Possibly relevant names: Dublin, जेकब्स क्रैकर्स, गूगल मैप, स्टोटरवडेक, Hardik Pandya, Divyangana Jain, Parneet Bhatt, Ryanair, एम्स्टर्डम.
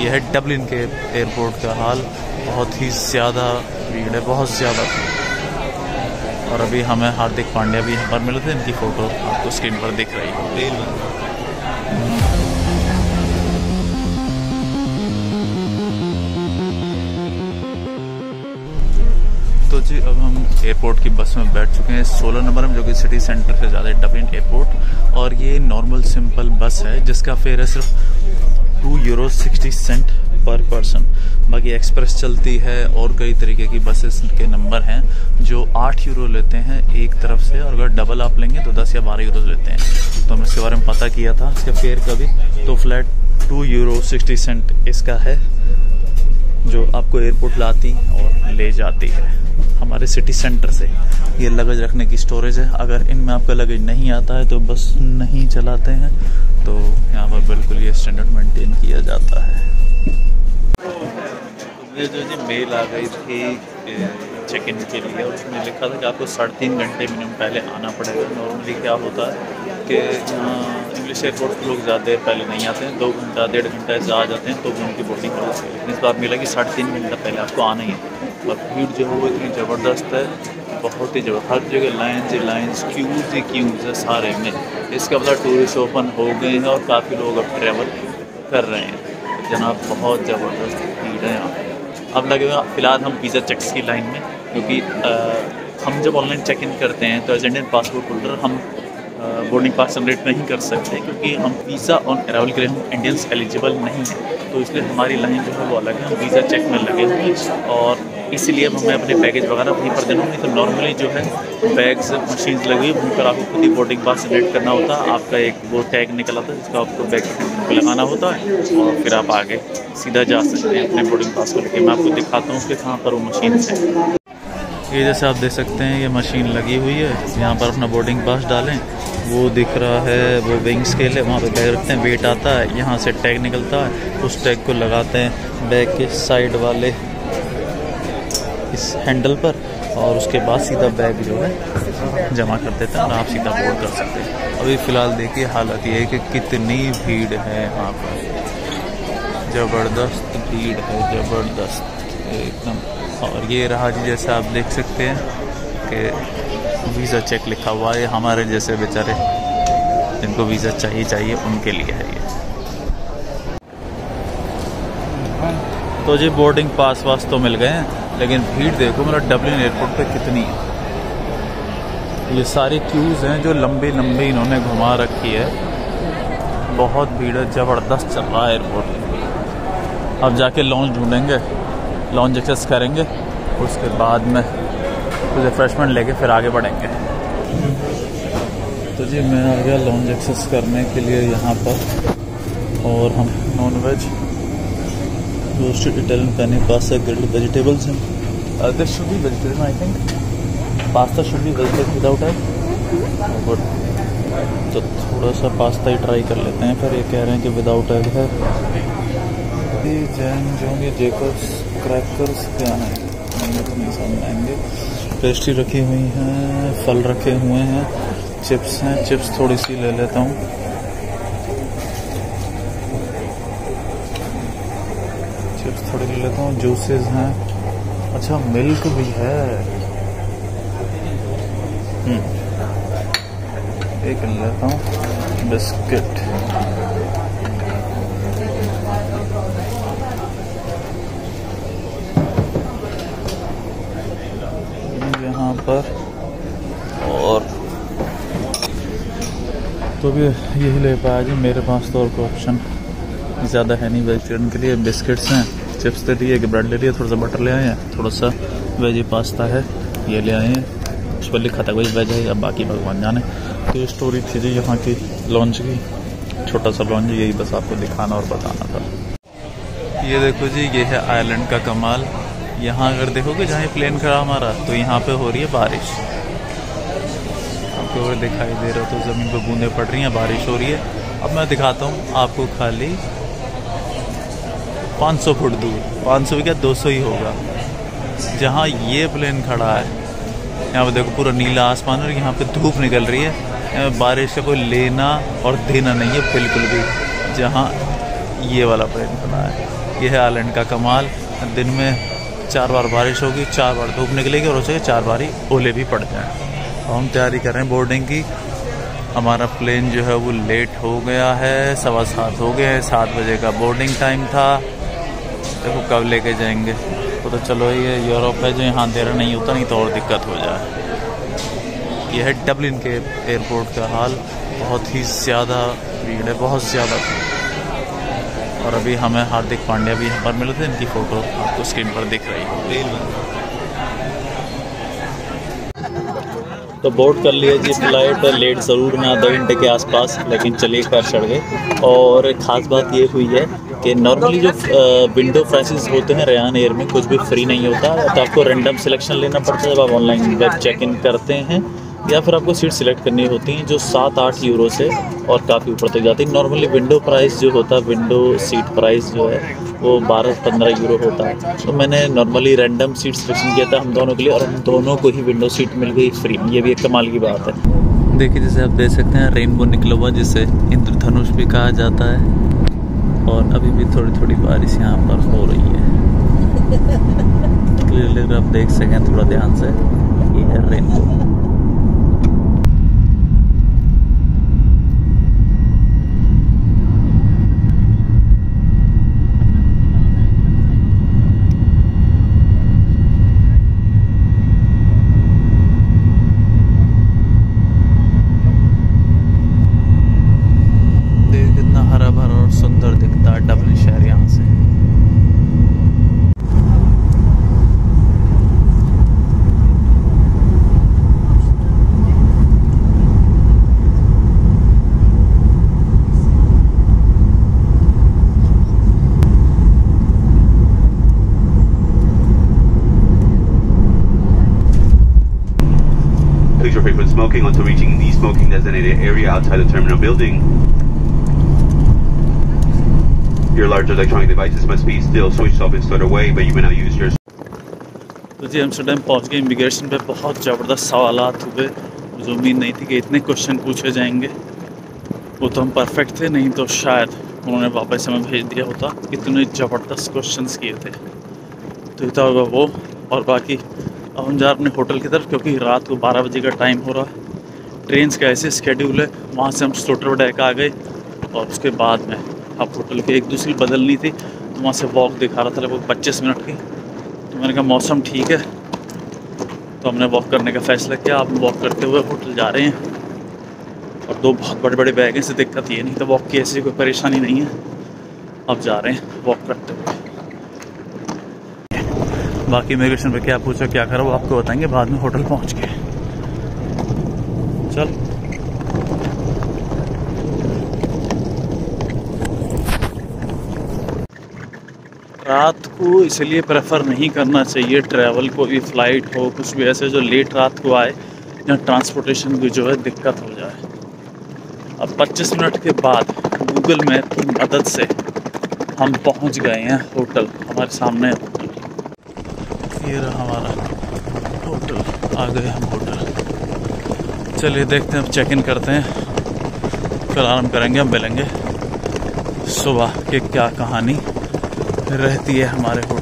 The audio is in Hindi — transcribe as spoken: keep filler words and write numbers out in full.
यह है डबलिन के एयरपोर्ट का हाल। बहुत ही ज़्यादा भीड़ है, बहुत ज़्यादा। और अभी हमें हार्दिक पांड्या भी यहाँ पर मिले थे, इनकी फ़ोटो आपको स्क्रीन पर दिख रही है। तो जी अब हम एयरपोर्ट की बस में बैठ चुके हैं सोलह नंबर में, जो कि सिटी सेंटर से ज़्यादा डबलिन एयरपोर्ट। और ये नॉर्मल सिंपल बस है जिसका फेयर है सिर्फ two euro sixty cent per person. बाकी एक्सप्रेस चलती है और कई तरीके की बसेस के नंबर हैं जो आठ यूरो लेते हैं एक तरफ से, और अगर डबल आप लेंगे तो दस या बारह यूरो लेते हैं। तो हमने इसके बारे में पता किया था इसका फेयर का भी, तो flat two euro sixty cent इसका है जो आपको एयरपोर्ट लाती और ले जाती है हमारे सिटी सेंटर से। ये लगेज रखने की स्टोरेज है, अगर इनमें आपका लगेज नहीं आता है तो बस नहीं चलाते हैं। तो यहाँ पर बिल्कुल ये स्टैंडर्ड मेंटेन किया जाता है। ये जो जी मेल आ गई थी चेक इन के लिए, उसमें लिखा था कि आपको साढ़े तीन घंटे मिनिमम पहले आना पड़ेगा। नॉर्मली क्या होता है कि इंग्लिश एयरपोर्ट पर लोग ज़्यादा पहले नहीं आते हैं, दो घंटा डेढ़ घंटा ऐसे आ जाते हैं तो भी उनकी बोर्डिंग हो जाती है। लेकिन इस बार मिला कि साढ़े तीन घंटा पहले आपको आना ही है। और भीड़ जो है वो इतनी ज़बरदस्त है, बहुत ही जबरदस्त। हर जगह लाइन्स ही लाइन्स, क्यूज़ ही क्यूज़ है सारे में। इसका मतलब टूरिस्ट ओपन हो गए हैं और काफ़ी लोग अब ट्रैवल कर रहे हैं। जनाब बहुत ज़बरदस्त भीड़ है यहाँ पर। अब लगे हुए फ़िलहाल हम वीज़ा चेक्स की लाइन में, क्योंकि हम जब ऑनलाइन चेक इन करते हैं तो अर्जेंटीन पासपोर्ट होल्डर हम बोर्डिंग पास जनरेट नहीं कर सकते, क्योंकि हम वीज़ा ऑन अराइवल के लिए हम इंडियंस एलिजिबल नहीं हैं। तो इसलिए हमारी लाइन जो है वो अलग है, हम वीज़ा चेक में लगे हुए, और इसीलिए हमें अपने बैगेज वगैरह वहीं पर देना। नहीं तो नॉर्मली जो है बैग्स मशीन्स लगी हुई, वहीं पर आपको खुद ही बोर्डिंग पास जनरेट करना होता है। आपका एक वो टैग निकल आता है जिसका आपको बैग लगाना होता है और फिर आप आगे सीधा जा सकते हैं अपने बोर्डिंग पास को लेकर। मैं आपको दिखाता हूँ कि कहाँ पर वो मशीन है। ये जैसे आप देख सकते हैं ये मशीन लगी हुई है, यहाँ पर अपना बोर्डिंग पास डालें, वो दिख रहा है वो विंग स्केल है, वहाँ पर बैग रखते हैं, वेट आता है, यहाँ से टैग निकलता है, उस टैग को लगाते हैं बैग के साइड वाले इस हैंडल पर, और उसके बाद सीधा बैग जो है जमा कर देते हैं और आप सीधा बोर्ड कर सकते हैं। अभी फ़िलहाल देखिए हालत ये है कि कितनी भीड़ है यहाँ पर, ज़बरदस्त भीड़ है, ज़बरदस्त एकदम। और ये रहा जी, जैसा आप देख सकते हैं कि वीज़ा चेक लिखा हुआ है, हमारे जैसे बेचारे जिनको वीज़ा चाहिए चाहिए उनके लिए है ये। तो जी बोर्डिंग पास वास तो मिल गए हैं, लेकिन भीड़ देखो मतलब डबलिन एयरपोर्ट पे कितनी है। ये सारी क्यूज़ हैं जो लंबी लंबी इन्होंने घुमा रखी है, बहुत भीड़ है, ज़बरदस्त चल रहा है एयरपोर्ट। अब जाके लॉन्च ढूंढेंगे, लॉन्च एक्सेस करेंगे, उसके बाद में कुछ रिफ्रेशमेंट लेके फिर आगे बढ़ेंगे। तो जी मैं आ गया लॉन्च एक्सेस करने के लिए यहाँ पर, और हम नॉन वेज रोस्टेड इटालियन खाने, पास्ता, ग्रिल्ड वेजिटेबल्स हैं। Other should be vegetarian, I think pasta should be vegetarian without egg, but तो थोड़ा सा पास्ता ही ट्राई कर लेते हैं। फिर ये कह रहे हैं कि विदाउट एग है। जैन जो ये जेकब्स क्रैकर्स क्या है सामने आएंगे, पेस्ट्री रखी हुई हैं, फल रखे हुए हैं, चिप्स हैं, चिप्स थोड़ी सी ले लेता हूँ। चिप्स थोड़ी ले लेता हूँ जूसेस हैं, अच्छा मिल्क भी है। एक ले लेता हूँ बिस्किट, और तो भी यही ले पाया जी। मेरे पास तो और कोई ऑप्शन ज़्यादा है नहीं वेजिटेरियन के लिए। बिस्किट्स हैं, चिप्स ले लिए, ब्रेड ले लिए, थोड़ा सा बटर ले आए हैं, थोड़ा सा वेजी पास्ता है ये ले आए हैं, उस पर लिखा था वही वेज है, अब बाकी भगवान जाने। तो ये स्टोरी थी जी यहाँ की लॉन्च की, छोटा सा लॉन्च, यही बस आपको दिखाना और बताना था। ये देखो जी ये है आयरलैंड का कमाल। यहाँ अगर देखोगे जहाँ प्लेन खड़ा हमारा, तो यहाँ पे हो रही है बारिश, आपको अगर दिखाई दे रहा तो ज़मीन पे बूंदें पड़ रही हैं, बारिश हो रही है। अब मैं दिखाता हूँ आपको खाली पाँच सौ फुट दूर, पाँच सौ क्या दो सौ ही होगा, जहाँ ये प्लेन खड़ा है। यहाँ पे देखो पूरा नीला आसमान, और यहाँ पे धूप निकल रही है। बारिश का कोई लेना और देना नहीं है बिल्कुल भी। जहाँ ये वाला प्लान बना है। ये है आइलैंड का कमाल। दिन में चार बार बारिश होगी, चार बार धूप निकलेगी और उसे चार बार ही ओले भी पड़ जाए। हम तैयारी कर रहे हैं बोर्डिंग की। हमारा प्लेन जो है वो लेट हो गया है, सवा सात हो गए हैं। सात बजे का बोर्डिंग टाइम था। देखो कब लेके जाएंगे। वो तो चलो ये यूरोप है जो यहाँ अंधेरा नहीं होता, नहीं तो और दिक्कत हो जाए। यह है डबलिन के एयरपोर्ट का हाल। बहुत ही ज़्यादा भीड़ है, बहुत ज़्यादा। और अभी हमें हार्दिक पांड्या भी यहाँ पर मिले थे। इनकी फ़ोटो आपको स्क्रीन पर दिख रही है। तो बोर्ड कर लिया जी फ्लाइट। लेट ज़रूर में आधे घंटे के आसपास, लेकिन चले पर चढ़ गए। और ख़ास बात ये हुई है कि नॉर्मली जो विंडो प्राइसेस होते हैं रयान एयर में, कुछ भी फ्री नहीं होता। तो आपको रैंडम सिलेक्शन लेना पड़ता है जब आप ऑनलाइन वेब चेक इन करते हैं, या फिर आपको सीट सिलेक्ट करनी होती हैं जो सात आठ यूरो से और काफ़ी ऊपर तक जाती है। नॉर्मली विंडो प्राइस जो होता है, विंडो सीट प्राइस जो है वो बारह पंद्रह यूरो होता है। तो मैंने नॉर्मली रैंडम सीट सिलेक्शन किया था हम दोनों के लिए, और हम दोनों को ही विंडो सीट मिल गई फ्री। ये भी एक कमाल की बात है। देखिए जैसे आप देख सकते हैं रेनबो निकला हुआ, जिसे इंद्रधनुष भी कहा जाता है। और अभी भी थोड़ी थोड़ी बारिश यहाँ पर हो रही है। क्लियरली आप देख सकें थोड़ा ध्यान से, ये है rainbow. Smoking until reaching the smoking designated area outside the terminal building. Your large electronic devices must be still switched off and stored away, but you may now use your. तो जी एम्स्टर्डम पहुँच गए। इमिग्रेशन पे बहुत ज़बरदस्त सवालात हुए। मुझे उम्मीद नहीं थी कि इतने क्वेश्चन पूछे जाएंगे। वो तो हम परफेक्ट थे, नहीं तो शायद उन्होंने वापस हमें भेज दिया होता। इतने ज़बरदस्त क्वेश्चंस किए थे। तो इतना होगा वो और बाकी। अब हम जा रहे अपने होटल की तरफ, क्योंकि रात को बारह बजे का टाइम हो रहा है। ट्रेन्स का ऐसे स्केड्यूल है। वहाँ से हम स्टोटरवडेक आ गए और उसके बाद में अब होटल की एक दूसरी बदलनी थी। तो वहाँ से वॉक दिखा रहा था लगभग पच्चीस मिनट की। तो मैंने कहा मौसम ठीक है, तो हमने वॉक करने का फ़ैसला किया। आप वॉक करते हुए होटल जा रहे हैं। और दो बहुत बड़े बड़े बैग हैं, इससे दिक्कत ये नहीं। तो वॉक की ऐसी कोई परेशानी नहीं है। अब जा रहे हैं वॉक करते हुए। बाकी इमिग्रेशन पे क्या पूछो क्या करो वो आपको बताएंगे बाद में। होटल पहुंच के चल रात को इसलिए प्रेफर नहीं करना चाहिए ट्रैवल को, भी फ्लाइट हो कुछ भी ऐसे जो लेट रात को आए, या ट्रांसपोर्टेशन की जो है दिक्कत हो जाए। अब पच्चीस मिनट के बाद गूगल मैप की मदद से हम पहुंच गए हैं होटल। हमारे सामने ये रहा हमारा होटल। आ गए हम होटल। चलिए देखते हैं, अब चेक इन करते हैं, फिर आराम करेंगे। हम मिलेंगे सुबह के क्या कहानी रहती है हमारे होटल।